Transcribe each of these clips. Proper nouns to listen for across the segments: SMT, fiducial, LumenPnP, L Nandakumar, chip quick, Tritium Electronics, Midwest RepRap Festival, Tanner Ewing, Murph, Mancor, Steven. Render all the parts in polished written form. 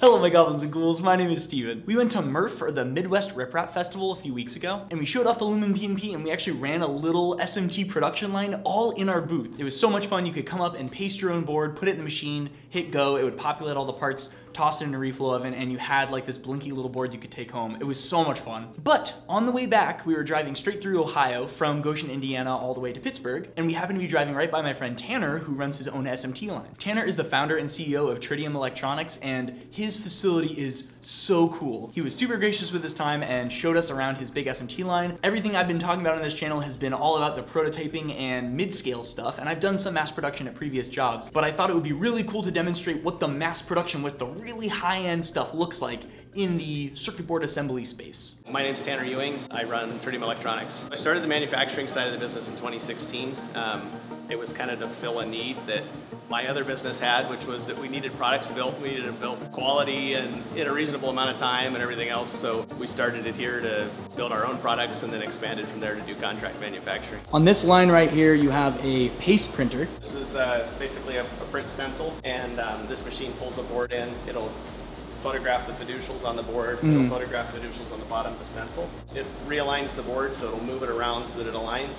Hello my goblins and ghouls, my name is Steven. We went to Murph for the Midwest RepRap Festival a few weeks ago, and we showed off the LumenPnP, and we actually ran a little SMT production line all in our booth. It was so much fun. You could come up and paste your own board, put it in the machine, hit go, it would populate all the parts, toss it in a reflow oven, and you had like this blinky little board you could take home. It was so much fun. But on the way back, we were driving straight through Ohio from Goshen, Indiana, all the way to Pittsburgh, and we happened to be driving right by my friend Tanner, who runs his own SMT line. Tanner is the founder and CEO of Tritium Electronics, and his facility is so cool. He was super gracious with his time and showed us around his big SMT line. Everything I've been talking about on this channel has been all about the prototyping and mid-scale stuff, and I've done some mass production at previous jobs, but I thought it would be really cool to demonstrate what the mass production with the really high-end stuff looks like in the circuit board assembly space. My name's Tanner Ewing. I run Tritium Electronics. I started the manufacturing side of the business in 2016. It was kind of to fill a need that my other business had, which was that we needed products built, we needed to build quality and in a reasonable amount of time and everything else. So we started it here to build our own products and then expanded from there to do contract manufacturing. On this line right here, you have a paste printer. This is basically a print stencil, and this machine pulls a board in. It'll photograph the fiducials on the board, it'll photograph the fiducials on the bottom of the stencil. It realigns the board, so it'll move it around so that it aligns.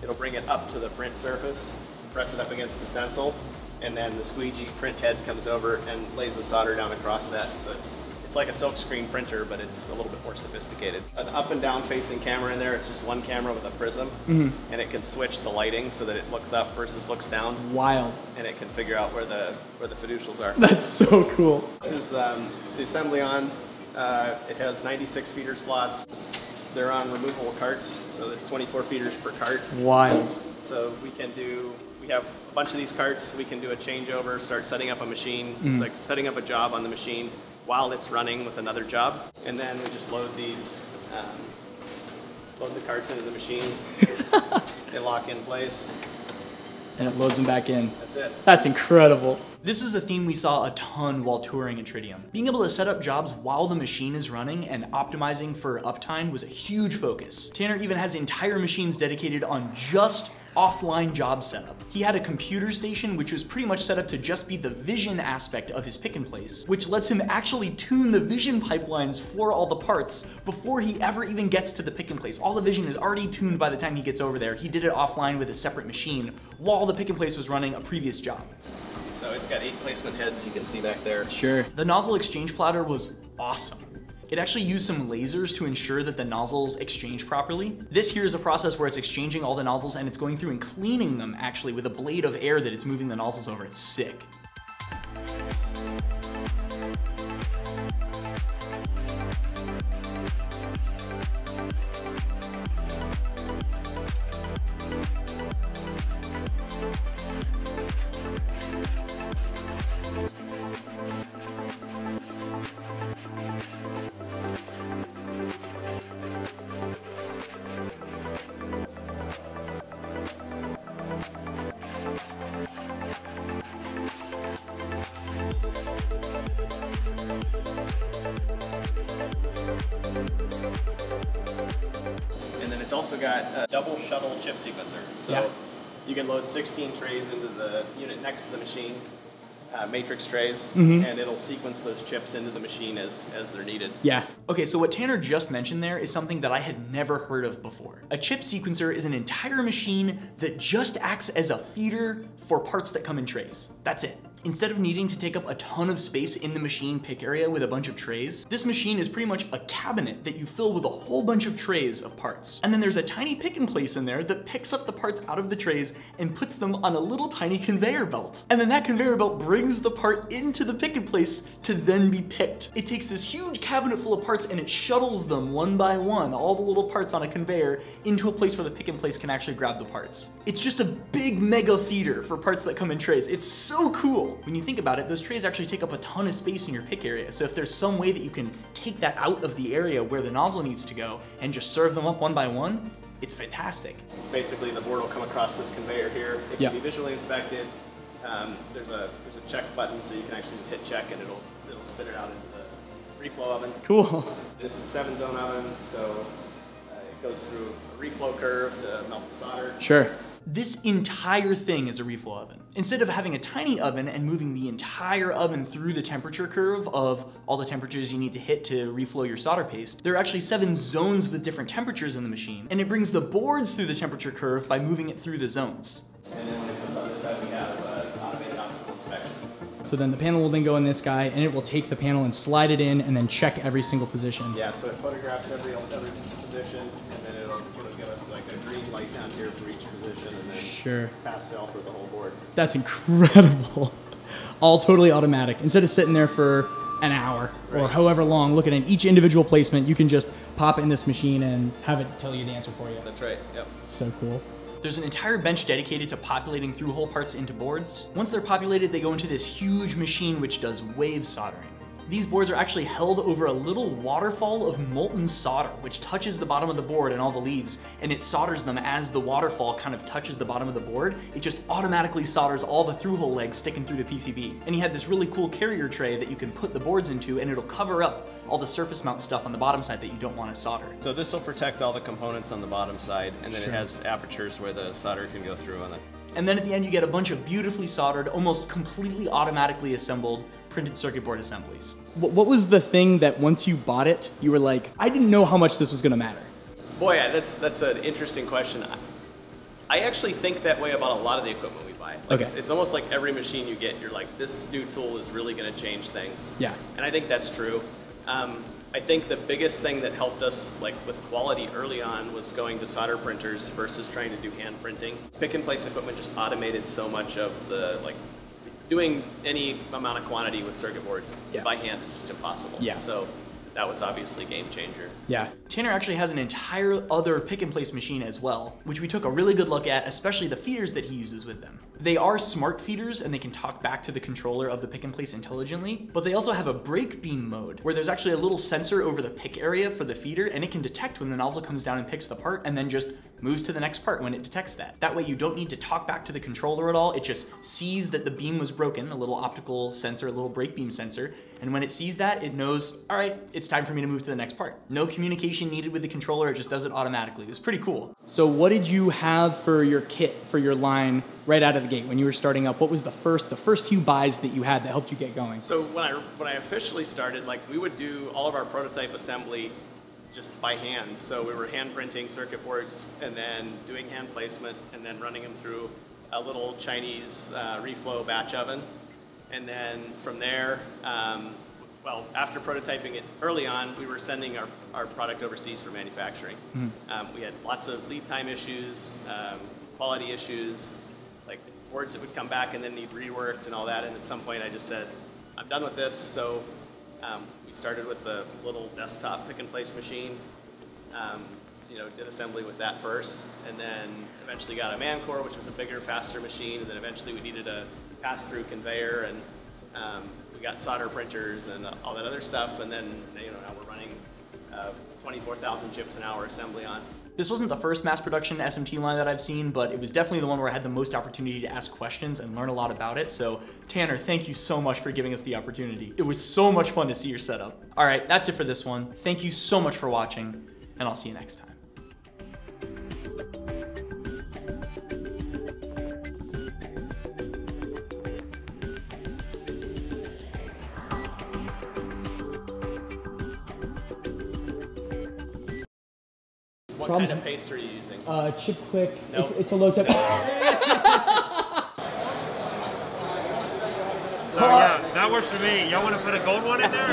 It'll bring it up to the print surface, press it up against the stencil, and then the squeegee print head comes over and lays the solder down across that. So it's like a silkscreen printer, but it's a little bit more sophisticated. An up and down facing camera in there. It's just one camera with a prism, and it can switch the lighting so that it looks up versus looks down. Wild. And it can figure out where the fiducials are. That's so cool. This is the assembly on. It has 96 feeder slots. They're on removable carts, so there's 24 feeders per cart. Wild. So we have a bunch of these carts. We can do a changeover, start setting up a machine, like setting up a job on the machine while it's running with another job. And then we just load these, load the carts into the machine. They lock in place. And it loads them back in. That's it. That's incredible. This was a theme we saw a ton while touring at Tritium. Being able to set up jobs while the machine is running and optimizing for uptime was a huge focus. Tanner even has entire machines dedicated on just offline job setup. He had a computer station which was pretty much set up to just be the vision aspect of his pick and place, which lets him actually tune the vision pipelines for all the parts before he ever even gets to the pick and place. All the vision is already tuned by the time he gets over there. He did it offline with a separate machine while the pick and place was running a previous job. So it's got 8 placement heads you can see back there. Sure. The nozzle exchange platter was awesome. It actually used some lasers to ensure that the nozzles exchange properly. This here is a process where it's exchanging all the nozzles and it's going through and cleaning them actually with a blade of air that it's moving the nozzles over. It's sick. It's also got a double shuttle chip sequencer, so you can load 16 trays into the unit next to the machine, matrix trays, and it'll sequence those chips into the machine as they're needed. Yeah. Okay, so what Tanner just mentioned there is something that I had never heard of before. A chip sequencer is an entire machine that just acts as a feeder for parts that come in trays. That's it. Instead of needing to take up a ton of space in the machine pick area with a bunch of trays, this machine is pretty much a cabinet that you fill with a whole bunch of trays of parts. And then there's a tiny pick and place in there that picks up the parts out of the trays and puts them on a little tiny conveyor belt. And then that conveyor belt brings the part into the pick and place to then be picked. It takes this huge cabinet full of parts and it shuttles them one by one, all the little parts on a conveyor, into a place where the pick and place can actually grab the parts. It's just a big mega feeder for parts that come in trays. It's so cool. When you think about it, those trays actually take up a ton of space in your pick area, so if there's some way that you can take that out of the area where the nozzle needs to go and just serve them up one by one, it's fantastic. Basically, the board will come across this conveyor here. It can be visually inspected. There's a check button, so you can actually just hit check and it'll spit it out into the reflow oven. Cool. This is a 7-zone oven, so it goes through a reflow curve to melt the solder. Sure. this entire thing is a reflow oven. Instead of having a tiny oven and moving the entire oven through the temperature curve of all the temperatures you need to hit to reflow your solder paste, there are actually 7 zones with different temperatures in the machine, and it brings the boards through the temperature curve by moving it through the zones. And then when it comes on this side, we have automated optical inspection. So then the panel will then go in this guy, and it will take the panel and slide it in and then check every single position. Yeah, so it photographs every position, and then it'll give us like a green light down here for each position, and then sure, pass-fail for the whole board. That's incredible. All totally automatic. Instead of sitting there for an hour or however long looking at each individual placement, you can just pop it in this machine and have it tell you the answer for you. That's right, yep. It's so cool. There's an entire bench dedicated to populating through-hole parts into boards. Once they're populated, they go into this huge machine which does wave soldering. These boards are actually held over a little waterfall of molten solder, which touches the bottom of the board and all the leads, and it solders them as the waterfall kind of touches the bottom of the board. It just automatically solders all the through-hole legs sticking through the PCB. And you have this really cool carrier tray that you can put the boards into, and it'll cover up all the surface mount stuff on the bottom side that you don't want to solder. So this will protect all the components on the bottom side, and then it has apertures where the solder can go through on it. And then at the end you get a bunch of beautifully soldered, almost completely automatically assembled printed circuit board assemblies. What was the thing that once you bought it, you were like, I didn't know how much this was gonna matter? Boy, that's an interesting question. I actually think that way about a lot of the equipment we buy. Like it's almost like every machine you get, you're like, this new tool is really gonna change things. Yeah. And I think that's true. I think the biggest thing that helped us like with quality early on was going to solder printers versus trying to do hand printing. Pick and place equipment just automated so much of the doing any amount of quantity with circuit boards by hand is just impossible. Yeah. So that was obviously a game changer. Yeah. Tanner actually has an entire other pick and place machine as well, which we took a really good look at, especially the feeders that he uses with them. They are smart feeders and they can talk back to the controller of the pick and place intelligently, but they also have a brake beam mode where there's actually a little sensor over the pick area for the feeder, and it can detect when the nozzle comes down and picks the part and then just moves to the next part when it detects that. That way you don't need to talk back to the controller at all. It just sees that the beam was broken, a little optical sensor, a little brake beam sensor, and when it sees that, it knows, all right, it's time for me to move to the next part. No communication needed with the controller, it just does it automatically. It was pretty cool. So what did you have for your kit, for your line, right out of the gate when you were starting up? What was the first few buys that you had that helped you get going? So when I officially started, like we would do all of our prototype assembly just by hand. So we were hand printing circuit boards and then doing hand placement and then running them through a little Chinese reflow batch oven. And then from there, well, after prototyping it early on, we were sending our product overseas for manufacturing. Mm-hmm. We had lots of lead time issues, quality issues, like boards that would come back and then need reworked and all that. And at some point I just said, I'm done with this. So we started with a little desktop pick and place machine, did assembly with that first. And then eventually got a Mancor, which was a bigger, faster machine. And then eventually we needed a pass-through conveyor, and we got solder printers and all that other stuff, and then now we're running 24,000 chips an hour assembly on. This wasn't the first mass production SMT line that I've seen, but it was definitely the one where I had the most opportunity to ask questions and learn a lot about it. So Tanner, thank you so much for giving us the opportunity. It was so much fun to see your setup. All right, that's it for this one. Thank you so much for watching, and I'll see you next time. What kind of paste are you using? Chip Quick. Nope. It's a low tech. So yeah, that works for me. Y'all want to put a gold one in there?